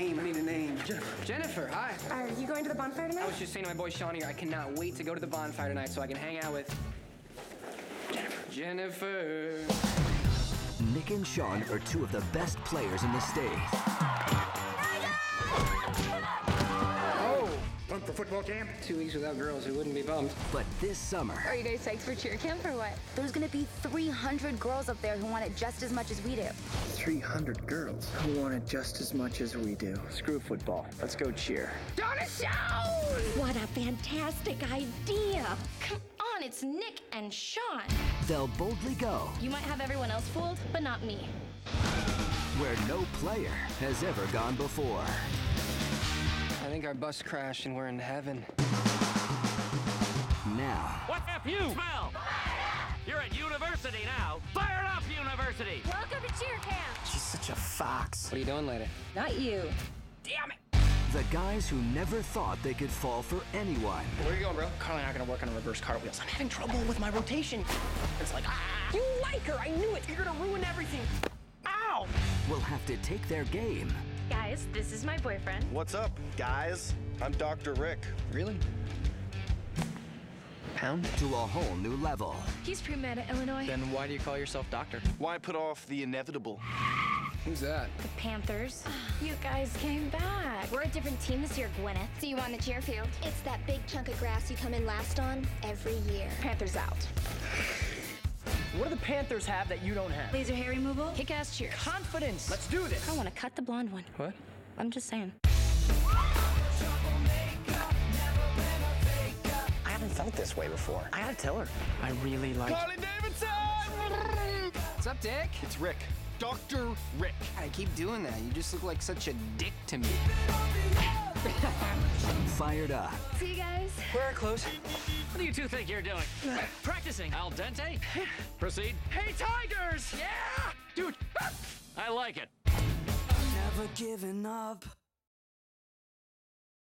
name, I need a name. Jennifer. Jennifer, hi. Are you going to the bonfire tonight? I was just saying to my boy Sean here, I cannot wait to go to the bonfire tonight so I can hang out with Jennifer. Nick and Sean are two of the best players in the state. Pumped for football camp? 2 weeks without girls, it wouldn't be pumped. But this summer... Are you guys psyched for cheer camp or what? There's going to be 300 girls up there who want it just as much as we do. 300 girls who want it just as much as we do. Screw football. Let's go cheer. Donna Sean! What a fantastic idea. Come on, it's Nick and Sean. They'll boldly go. You might have everyone else fooled, but not me. Where no player has ever gone before. I think our bus crashed and we're in heaven. Now. What F you smell? Fired up! You're at university now. Fired up, university! Welcome to cheer camp. She's such a fox. What are you doing later? Not you. Damn it! The guys who never thought they could fall for anyone. Where are you going, bro? Carly and I are gonna work on a reverse cartwheels. I'm having trouble with my rotation. It's like, ah! You like her, I knew it. You're gonna ruin everything. Ow! We'll have to take their game. Guys, this is my boyfriend. What's up, guys? I'm Dr. Rick. Really? Pound? To a whole new level. He's pre-med at Illinois. Then why do you call yourself doctor? Why put off the inevitable? Who's that? The Panthers. You guys came back. We're a different team this year, Gwyneth. See you on the cheer field. It's that big chunk of grass you come in last on every year. Panthers out. What do the Panthers have that you don't have? Laser hair removal, kick-ass cheers. Confidence. Let's do this. I want to cut the blonde one. What? I'm just saying. I haven't felt this way before. I gotta tell her. I really like... Carly Davidson! What's up, Dick? It's Rick. Dr. Rick. I keep doing that. You just look like such a dick to me. Fired up. See you guys. We're close. What do you two think you're doing? Practicing. Al Dente? Proceed. Hey, Tigers! Yeah! Dude, I like it. Never giving up.